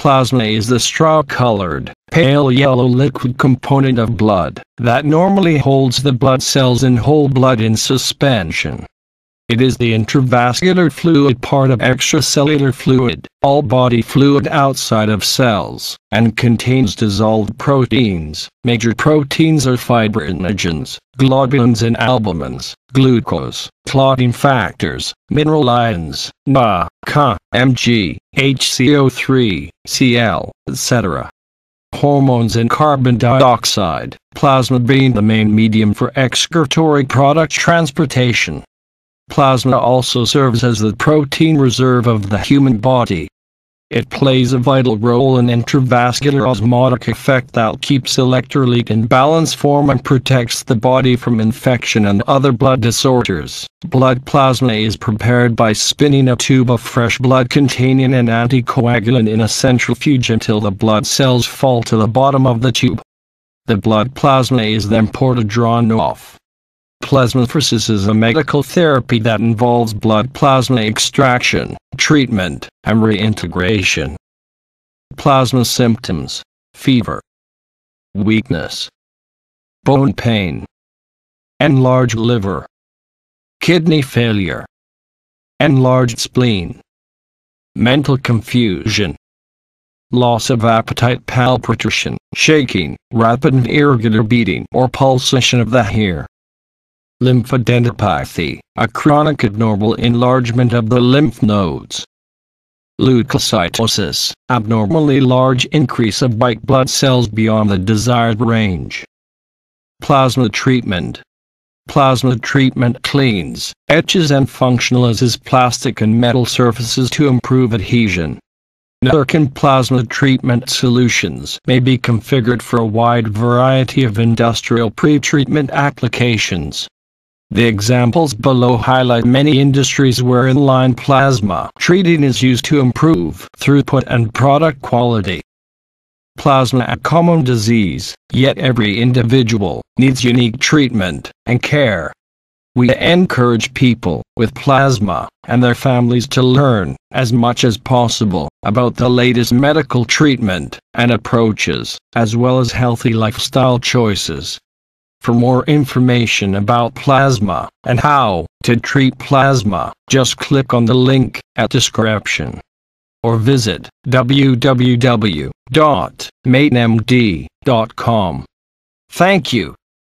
Plasma is the straw-colored, pale yellow liquid component of blood that normally holds the blood cells in whole blood in suspension. It is the intravascular fluid part of extracellular fluid, all body fluid outside of cells, and contains dissolved proteins. Major proteins are fibrinogens, globulins and albumins, glucose, clotting factors, mineral ions, Na, Ca, Mg, HCO3, Cl, etc. Hormones and carbon dioxide, plasma being the main medium for excretory product transportation. Plasma also serves as the protein reserve of the human body. It plays a vital role in intravascular osmotic effect that keeps electrolyte in balance form and protects the body from infection and other blood disorders. Blood plasma is prepared by spinning a tube of fresh blood containing an anticoagulant in a centrifuge until the blood cells fall to the bottom of the tube. The blood plasma is then poured and drawn off. Plasmapheresis is a medical therapy that involves blood plasma extraction, treatment, and reintegration. Plasma symptoms: fever, weakness, bone pain, enlarged liver, kidney failure, enlarged spleen, mental confusion, loss of appetite, palpitation, shaking, rapid and irregular beating or pulsation of the hair. Lymphadenopathy, a chronic abnormal enlargement of the lymph nodes. Leukocytosis, abnormally large increase of white blood cells beyond the desired range. Plasma treatment. Plasma treatment cleans, etches and functionalizes plastic and metal surfaces to improve adhesion. Netherkin plasma treatment solutions may be configured for a wide variety of industrial pretreatment applications. The examples below highlight many industries where inline plasma treating is used to improve throughput and product quality. Plasma is a common disease, yet every individual needs unique treatment and care. We encourage people with plasma and their families to learn as much as possible about the latest medical treatment and approaches, as well as healthy lifestyle choices. For more information about plasma and how to treat plasma, just click on the link at description or visit www.mainmd.com. Thank you.